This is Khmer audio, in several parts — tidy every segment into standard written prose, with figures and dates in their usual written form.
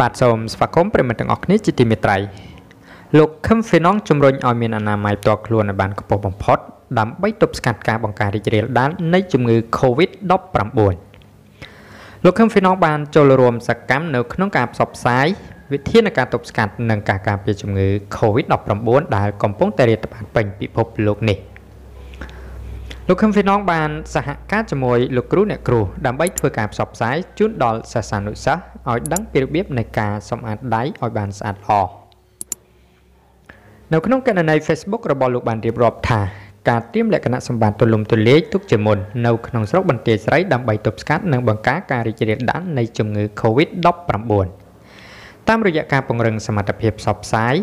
បាទ សូម ស្វាគមន៍ ប្រិយមិត្ត ទាំងអស់គ្នា ជា ទី មេត្រី លោក ខឹម ហ្វេណុង ជំរុញ ឲ្យ មាន អនាម័យ ផ្ទាល់ ខ្លួន ឲ្យ បាន ខ្ពស់ បំផុត ដើម្បី ទប់ ស្កាត់ ការ បង្ការ រីករាលដាល នៃ ជំងឺ Covid 19 លោក ខឹម ហ្វេណុង បាន ចូល រួម សកម្ម នៅ ក្នុង ការ ផ្សព្វផ្សាយ វិធាន ការ ទប់ ស្កាត់ និង ការ ការពារ ជំងឺ Covid 19 ដែល កំពុង តែ រាតត្បាត ពេញ ពិភព លោក នេះ លោក ខឹម ហ្វេណុង បាន សហការ ជាមួយ លោក គ្រូ អ្នក គ្រូ ដើម្បី ធ្វើ ការ ផ្សព្វផ្សាយ ជូន ដល់ សិស្សានុសិស្ស ឲ្យ ដឹង ពី របៀប នៃ ការ សម្អាត ដៃ ឲ្យ បាន ស្អាត ល្អ នៅ ក្នុង កណនី Facebook របស់ លោក បាន រៀបរាប់ ថា ការ ត្រៀម លក្ខណៈ សម្បត្តិ ទូលំ ទូលាយ ទុក ជា មុន នៅ ក្នុង ស្រុក បន្ទាយ ស្រី ដើម្បី ទប់ ស្កាត់ និង បង្ការ ការ រីករាលដាល នៃ ជំងឺ Covid 19 តាម រយៈ ការ ពង្រឹង សមត្ថភាព ផ្សព្វផ្សាយ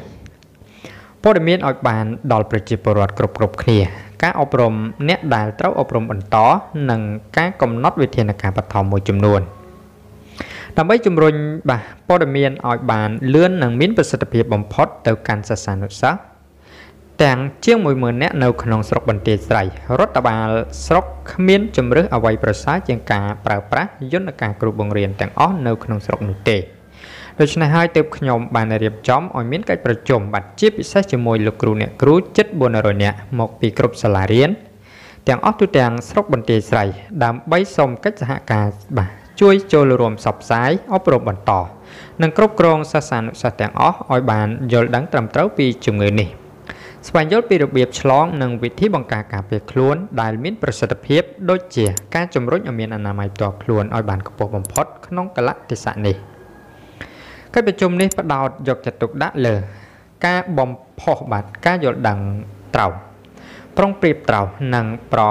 ព័ត៌មាន ឲ្យ បាន ដល់ ប្រជា ពលរដ្ឋ គ្រប់ គ្នា ការ អប់រំ អ្នក ដែល ត្រូវ អប់រំ បន្ត និង ការ កំណត់ វិធាន ការ បឋម មួយ ចំនួន ដើម្បី ជំរុញ បាទ ព័ត៌មាន ឲ្យ បាន លឿន និង មាន ប្រសិទ្ធភាព បំផុត ទៅ កាន់ សិស្សានុសិស្ស ទាំង ជាង 10000 នាក់ នៅ ក្នុង ស្រុក បន្ទាយ ស្រី រដ្ឋ បាល ស្រុក គ្មាន ជំរឿស អ្វី ប្រសើរ ជាង ការ ប្រើប្រាស់ យន្ត ការ គ្រូ បង្រៀន ទាំង អស់ នៅ ក្នុង ស្រុក នោះ ទេ ដូច្នេះ ហើយ ទើប ខ្ញុំ បាន រៀបចំ ឲ្យ មាន កិច្ច ប្រជុំ បាទ ជា ពិសេស ជាមួយ លោក គ្រូ អ្នក គ្រូ ជិត 400 នាក់ មក ពី គ្រប់ សាលារៀន ទាំង អស់ ទូ ទាំង ស្រុក បន្ទាយ ស្រី ដើម្បី សុំ កិច្ច សហការ បាទ ជួយ ចូល រួម ផ្សព្វផ្សាយ អប់រំ បន្ត និង គ្រប់គ្រង សិស្សានុសិស្ស ទាំង អស់ ឲ្យ បាន យល់ ដឹង ត្រឹម ត្រូវ ពី ជំងឺ នេះ ស្វែង យល់ ពី របៀប ឆ្លង និង វិធី បង្ការ ការពារ ខ្លួន ដែល មាន ប្រសិទ្ធភាព ដូច ជា ការ ជំរុញ ឲ្យ មាន អនាម័យ ផ្ទាល់ ខ្លួន ឲ្យ បាន ខ្ពស់ បំផុត ក្នុង កលៈទេសៈ នេះ កិច្ច ប្រជុំ នេះ ផ្ដោត យក ចិត្ត ទុក ដាក់ លើ ការ បំផុស បាទ ការ យល់ ដឹង ត្រូវ ប្រុង ប្រៀប ត្រូវ និង ប្រ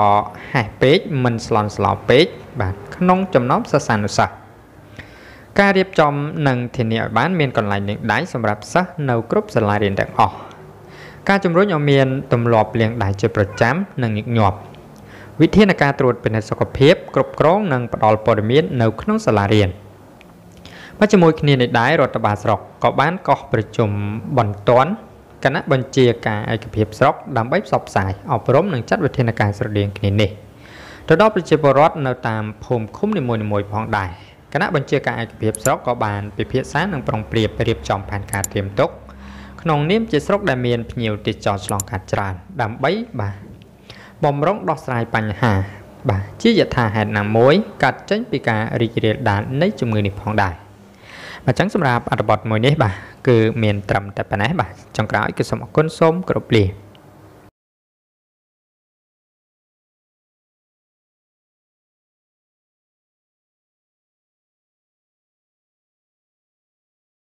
ហែស ពេក មិន ស្លន់ ស្លោ ពេក បាទ ក្នុង ចំណោម សិស្សានុសិស្ស ការ រៀបចំ និង ធានា ឲ្យ បាន មាន កន្លែង លាង ដៃ សម្រាប់ សិស្ស នៅ គ្រប់ សាលារៀន ទាំង អស់ ការ ជំរុញ ឲ្យ មាន ទម្លាប់ លាង ដៃ ជា ប្រចាំ និង ញឹកញាប់ វិធាន ការ ត្រួត ពិនិត្យ សុខភាព គ្រប់គ្រង និង ផ្ដល់ ព័ត៌មាន នៅ ក្នុង សាលារៀន ជាមួយ គ្នា នេះ ដែរ រដ្ឋ បាល ស្រុក ក៏ បាន កោះ ប្រជុំ បន្ទាន់ គណៈ បញ្ជា ការ ឯកភាព ស្រុក ដើម្បី ផ្សព្វផ្សាយ អប់រំ និង ចាត់ វិធាន ការ ស្រដៀង គ្នា នេះ ទៅ ដល់ ប្រជា ពលរដ្ឋ នៅ តាម ភូមិ ឃុំ នីមួយៗ ផង ដែរ គណៈ បញ្ជា ការ ឯកភាព ស្រុក ក៏ បាន ពិភាក្សា និង ប្រុងប្រៀប រៀបចំ ផែន ការ ត្រៀមទុក ក្នុង នាម ជា ស្រុក ដែល មាន ភ្ញៀវ ទេសចរ ឆ្លង កាត់ ច្រើន ដើម្បី បាទ បំរុង ដោះស្រាយ បញ្ហា បាទ ជា យថា ហេតុ ណា មួយ កាត់ ចេញ ពី ការ រីករាលដាល នៃ ជំងឺ នេះ ផង ដែរ អញ្ចឹង សម្រាប់ អត្ថបទ មួយ នេះ បាទ គឺ មាន ត្រឹម តែ ប៉ុណ្ណេះ បាទ ចុង ក្រោយ គឺ សូម អរគុណ សូម គោរពលា